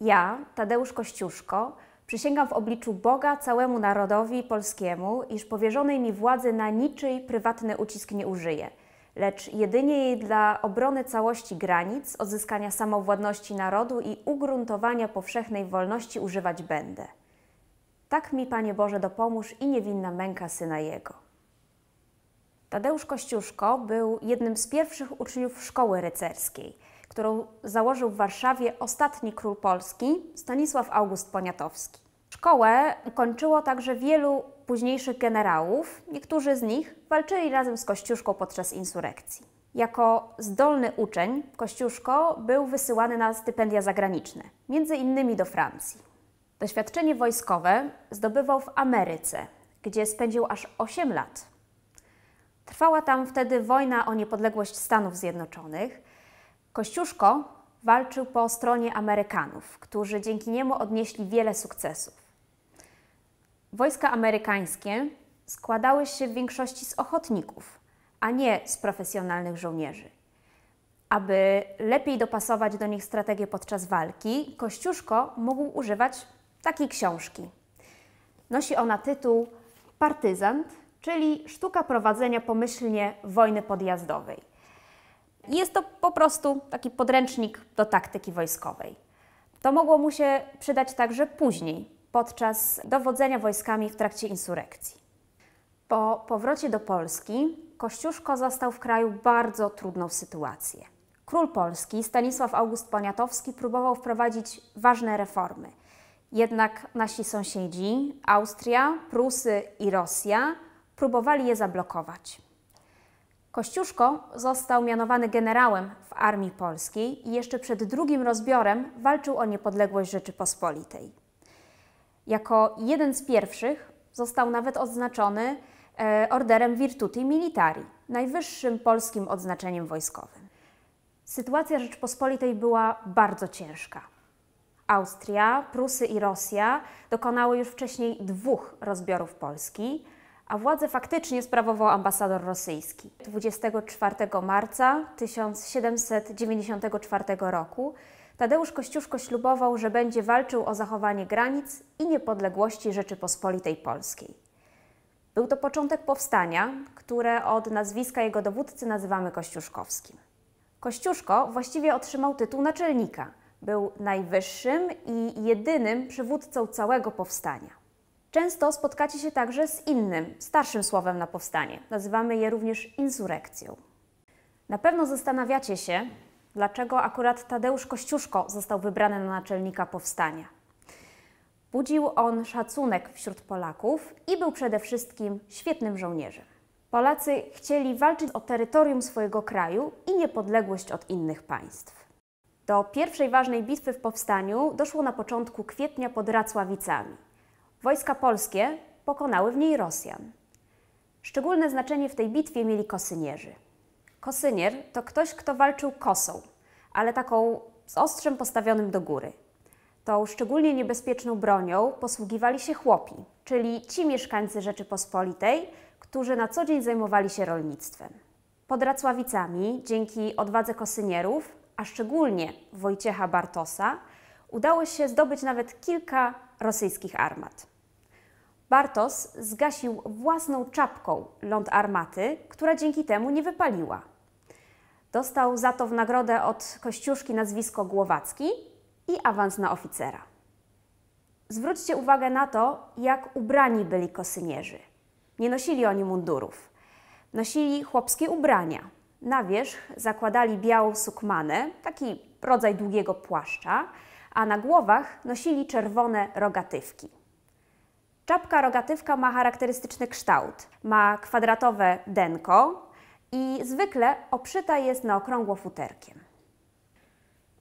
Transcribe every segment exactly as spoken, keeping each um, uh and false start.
Ja, Tadeusz Kościuszko, przysięgam w obliczu Boga całemu narodowi polskiemu, iż powierzonej mi władzy na niczyj prywatny ucisk nie użyję, lecz jedynie jej dla obrony całości granic, odzyskania samowładności narodu i ugruntowania powszechnej wolności używać będę. Tak mi, Panie Boże, dopomóż i niewinna męka Syna Jego. Tadeusz Kościuszko był jednym z pierwszych uczniów Szkoły Rycerskiej, którą założył w Warszawie ostatni król Polski, Stanisław August Poniatowski. Szkołę kończyło także wielu późniejszych generałów, niektórzy z nich walczyli razem z Kościuszką podczas insurekcji. Jako zdolny uczeń Kościuszko był wysyłany na stypendia zagraniczne, między innymi do Francji. Doświadczenie wojskowe zdobywał w Ameryce, gdzie spędził aż osiem lat. Trwała tam wtedy wojna o niepodległość Stanów Zjednoczonych. Kościuszko walczył po stronie Amerykanów, którzy dzięki niemu odnieśli wiele sukcesów. Wojska amerykańskie składały się w większości z ochotników, a nie z profesjonalnych żołnierzy. Aby lepiej dopasować do nich strategię podczas walki, Kościuszko mógł używać takiej książki. Nosi ona tytuł Partyzant, czyli sztuka prowadzenia pomyślnie wojny podjazdowej. Jest to po prostu taki podręcznik do taktyki wojskowej. To mogło mu się przydać także później, podczas dowodzenia wojskami w trakcie insurekcji. Po powrocie do Polski Kościuszko zastał w kraju bardzo trudną sytuację. Król Polski Stanisław August Poniatowski próbował wprowadzić ważne reformy. Jednak nasi sąsiedzi, Austria, Prusy i Rosja, próbowali je zablokować. Kościuszko został mianowany generałem w Armii Polskiej i jeszcze przed drugim rozbiorem walczył o niepodległość Rzeczypospolitej. Jako jeden z pierwszych został nawet odznaczony Orderem Virtuti Militari, najwyższym polskim odznaczeniem wojskowym. Sytuacja Rzeczypospolitej była bardzo ciężka. Austria, Prusy i Rosja dokonały już wcześniej dwóch rozbiorów Polski, a władzę faktycznie sprawował ambasador rosyjski. dwudziestego czwartego marca tysiąc siedemset dziewięćdziesiątego czwartego roku Tadeusz Kościuszko ślubował, że będzie walczył o zachowanie granic i niepodległości Rzeczypospolitej Polskiej. Był to początek powstania, które od nazwiska jego dowódcy nazywamy Kościuszkowskim. Kościuszko właściwie otrzymał tytuł naczelnika. Był najwyższym i jedynym przywódcą całego powstania. Często spotkacie się także z innym, starszym słowem na powstanie. Nazywamy je również insurekcją. Na pewno zastanawiacie się, dlaczego akurat Tadeusz Kościuszko został wybrany na naczelnika powstania. Budził on szacunek wśród Polaków i był przede wszystkim świetnym żołnierzem. Polacy chcieli walczyć o terytorium swojego kraju i niepodległość od innych państw. Do pierwszej ważnej bitwy w powstaniu doszło na początku kwietnia pod Racławicami. Wojska polskie pokonały w niej Rosjan. Szczególne znaczenie w tej bitwie mieli kosynierzy. Kosynier to ktoś, kto walczył kosą, ale taką z ostrzem postawionym do góry. Tą szczególnie niebezpieczną bronią posługiwali się chłopi, czyli ci mieszkańcy Rzeczypospolitej, którzy na co dzień zajmowali się rolnictwem. Pod Racławicami, dzięki odwadze kosynierów, a szczególnie Wojciecha Bartosa, udało się zdobyć nawet kilka rosyjskich armat. Bartos zgasił własną czapką ląd armaty, która dzięki temu nie wypaliła. Dostał za to w nagrodę od Kościuszki nazwisko Głowacki i awans na oficera. Zwróćcie uwagę na to, jak ubrani byli kosynierzy. Nie nosili oni mundurów. Nosili chłopskie ubrania. Na wierzch zakładali białą sukmanę, taki rodzaj długiego płaszcza, a na głowach nosili czerwone rogatywki. Czapka rogatywka ma charakterystyczny kształt. Ma kwadratowe denko i zwykle obszyta jest na okrągło futerkiem.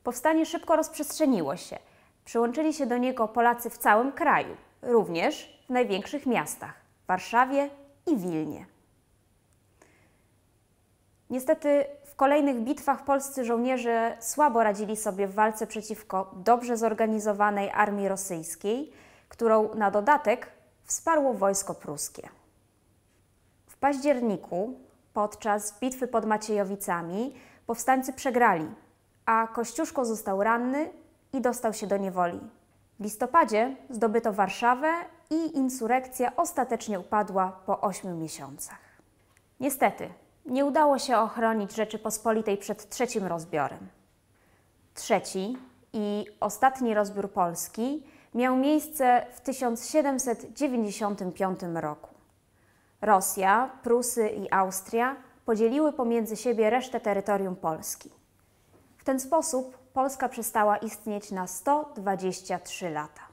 Powstanie szybko rozprzestrzeniło się. Przyłączyli się do niego Polacy w całym kraju, również w największych miastach – Warszawie i Wilnie. Niestety w kolejnych bitwach polscy żołnierze słabo radzili sobie w walce przeciwko dobrze zorganizowanej armii rosyjskiej, którą na dodatek wsparło wojsko pruskie. W październiku podczas bitwy pod Maciejowicami powstańcy przegrali, a Kościuszko został ranny i dostał się do niewoli. W listopadzie zdobyto Warszawę i insurekcja ostatecznie upadła po ośmiu miesiącach. Niestety, nie udało się ochronić Rzeczypospolitej przed trzecim rozbiorem. Trzeci i ostatni rozbiór Polski miał miejsce w tysiąc siedemset dziewięćdziesiątym piątym roku. Rosja, Prusy i Austria podzieliły pomiędzy siebie resztę terytorium Polski. W ten sposób Polska przestała istnieć na sto dwadzieścia trzy lata.